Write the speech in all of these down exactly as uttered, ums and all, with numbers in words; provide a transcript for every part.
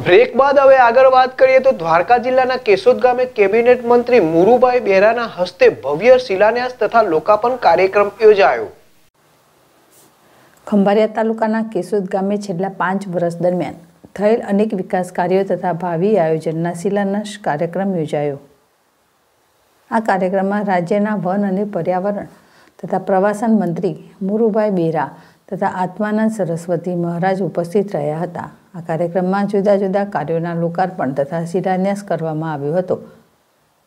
Break बाद हवे आगळ वात करीए तो द्वारका जिल्लाना केशोद गामे केबिनेट मंत्री मुळुभाई बेराना हस्ते भव्य शिलान्यास तथा लोकार्पण कार्यक्रम योजायो। खंभारिया तालुकाना केशोद गामे छेल्ला पांच वर्ष दरमियान थयेल अनेक विकास कार्यों तथा भावी आयोजनना शिलान्यास कार्यक्रम योजायो। आ कार्यक्रम में राज्यना वन अने पर्यावरण तथा प्रवासन मंत्री मुळुभाई बेरा तथा आत्मानंद सरस्वती महाराज उपस्थित रह्या हता। आ कार्यक्रम में जुदा जुदा कार्यों लोकार्पण तथा शिलान्यास करवामां आव्यो हतो,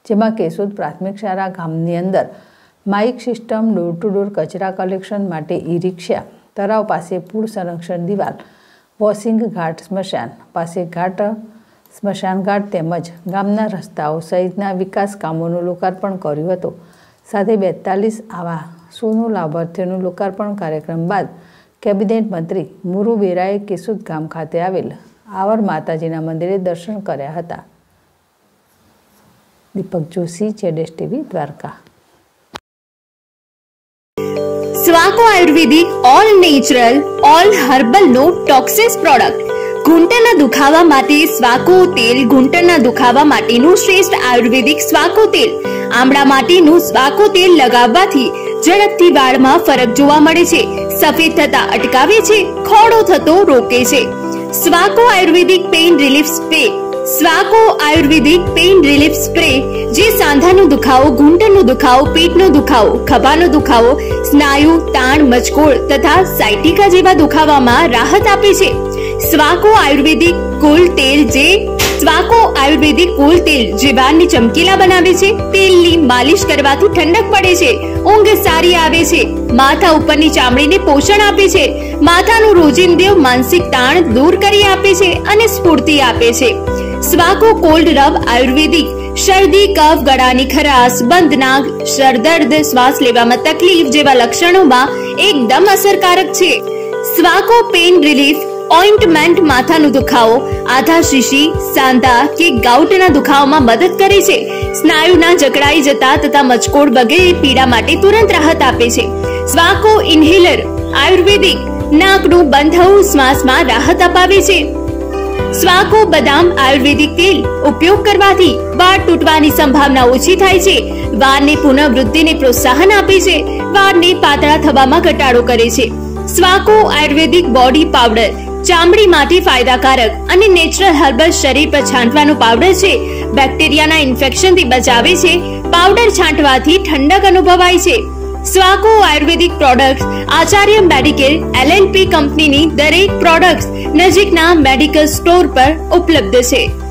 जेमां केशोद प्राथमिक शाळा गामनी अंदर mic system, door to door कचरा कलेक्शन माटे ई रिक्शा, तराव पासे पूल संरक्षण दीवार, वॉशिंग घाट स्मशान पासे घाट स्मशान घाट तेमज गामना रस्ताओं सहितना विकास कामों लोकार्पण कर्युं हतुं। साथे बेतालीस आवा सोनू लाभार्थीओनुं लोकार्पण कार्यक्रम बाद केबिनेट मंत्री मुरू बेराए केशोद गाम खाते आवेल आवर माताजीना मंदिरे दर्शन कर्या हता। दीपक जोशी, जेडेस TV, Dwarka. स्वाको ayurvedic all natural all herbal no toxins product घूंटणना दुखावा माटे स्वाको तेल घूंटणना दुखावा माटेનું શ્રેષ્ઠ આયુર્વેદિક स्वाको तेल આમળા માટેનું स्वाको तेल લગાવવાથી ઝડપથી વાળમાં ફરક જોવા મળે છે, સફેદ થતા અટકાવે છે, ખોડો થતો રોકે છે। Swaco ayurvedic pain relief spray Swaco ayurvedic pain relief spray જે સાંધાનો દુખાવો, ઘૂંટણનો દુખાવો, પેટનો દુખાવો, ખભાનો દુખાવો, સ્નાયુ તાણ, મચકોળ તથા સાયટિકા જેવા દુખાવામાં રાહત આપે છે। સ્વાકો આયુર્વેદિક કુલ તેલ જે સ્વાકો આયુર્વેદિક કુલ તેલ જીવાનની ચમકીલા બનાવે છે। તેલની માલિશ કરવાથી ઠંડક પડે છે, ઊંઘ સારી આવે છે, માથા ઉપરની ચામડીને પોષણ આપે છે, માથાનું રોજિંદા માનસિક તાણ દૂર કરી આપે છે અને સ્ફૂર્તિ આપે છે। સ્વાકો કોલ્ડ રબ આયુર્વેદિક सर्दी, कफ, गळानी खराश, बंदनाक, सरदर्द, श्वास लेवामां तकलीफ जेवा लक्षणोमां एकदम असरकारक छे। स्वाको पेन रिलीफ ऑइंटमेंट माथानो दुखावो, आधा शीशी, सांधा के गाउटना दुखावामां मदद करे छे। स्नायुना जकड़ाई जता तथा मचकोड़ वगैरे पीड़ा माटे तुरंत राहत आपे छे। स्वाको इनहेलर आयुर्वेदिक नाकनुं बंधाऊ श्वासमां राहत अपावे छे। स्वाको बदाम आयुर्वेदिक तेल उपयोग करवाथी वार तूटवानी संभावना ओછી થાય છે, વાળને પુનઃવૃદ્ધિને પ્રોત્સાહન આપે છે, વાળને પાતળા થવામાં ઘટાડો કરે છે। स्वाको आयुर्वेदिक બોડી પાવડર ચામડી માટે ફાયદાકારક અને નેચરલ હર્બલ શરીર પર છાંટવાનો પાવડર છે, બેક્ટેરિયાના ઇન્ફેક્શનથી બચાવે છે। પાવડર છાંટવાથી ઠંડક અનુભવાય છે। Swaco ayurvedic products Acharya medical L and P company नी दरेक प्रोडक्ट्स नजीकना मेडिकल स्टोर पर उपलब्ध है।